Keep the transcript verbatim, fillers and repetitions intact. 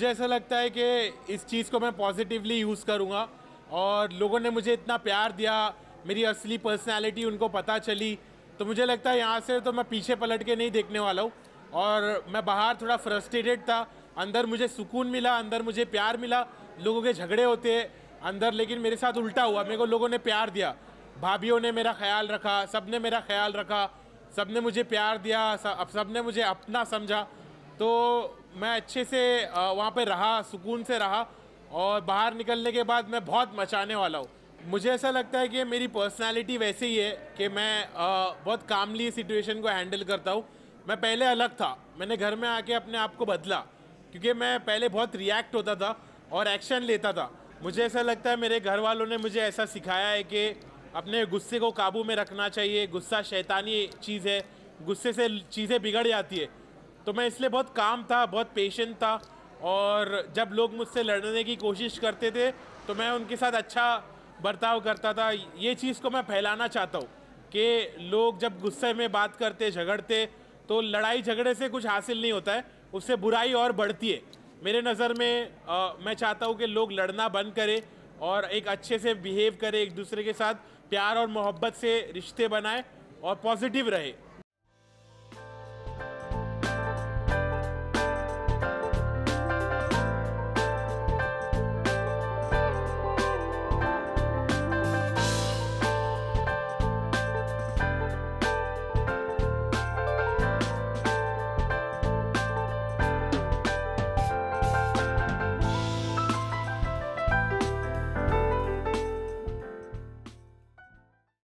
मुझे ऐसा लगता है कि इस चीज़ को मैं पॉजिटिवली यूज़ करूँगा। और लोगों ने मुझे इतना प्यार दिया, मेरी असली पर्सनालिटी उनको पता चली, तो मुझे लगता है यहाँ से तो मैं पीछे पलट के नहीं देखने वाला हूँ। और मैं बाहर थोड़ा फ्रस्ट्रेटेड था, अंदर मुझे सुकून मिला, अंदर मुझे प्यार मिला। लोगों के झगड़े होते हैं अंदर, लेकिन मेरे साथ उल्टा हुआ, मेरे को लोगों ने प्यार दिया। भाभियों ने मेरा ख्याल रखा, सब ने मेरा ख्याल रखा, सब ने मुझे प्यार दिया, सब ने मुझे अपना समझा। तो मैं अच्छे से वहाँ पे रहा, सुकून से रहा। और बाहर निकलने के बाद मैं बहुत मचाने वाला हूँ। मुझे ऐसा लगता है कि मेरी पर्सनालिटी वैसे ही है कि मैं बहुत कामली सिचुएशन को हैंडल करता हूँ। मैं पहले अलग था, मैंने घर में आके अपने आप को बदला, क्योंकि मैं पहले बहुत रिएक्ट होता था और एक्शन लेता था। मुझे ऐसा लगता है मेरे घर वालों ने मुझे ऐसा सिखाया है कि अपने गुस्से को काबू में रखना चाहिए। गुस्सा शैतानी चीज़ है, गुस्से से चीज़ें बिगड़ जाती है। तो मैं इसलिए बहुत काम था, बहुत पेशेंट था। और जब लोग मुझसे लड़ने की कोशिश करते थे तो मैं उनके साथ अच्छा बर्ताव करता था। ये चीज़ को मैं फैलाना चाहता हूँ कि लोग जब गुस्से में बात करते, झगड़ते, तो लड़ाई झगड़े से कुछ हासिल नहीं होता है, उससे बुराई और बढ़ती है। मेरे नज़र में आ, मैं चाहता हूँ कि लोग लड़ना बंद करें और एक अच्छे से बिहेव करें, एक दूसरे के साथ प्यार और मोहब्बत से रिश्ते बनाएं और पॉजिटिव रहे।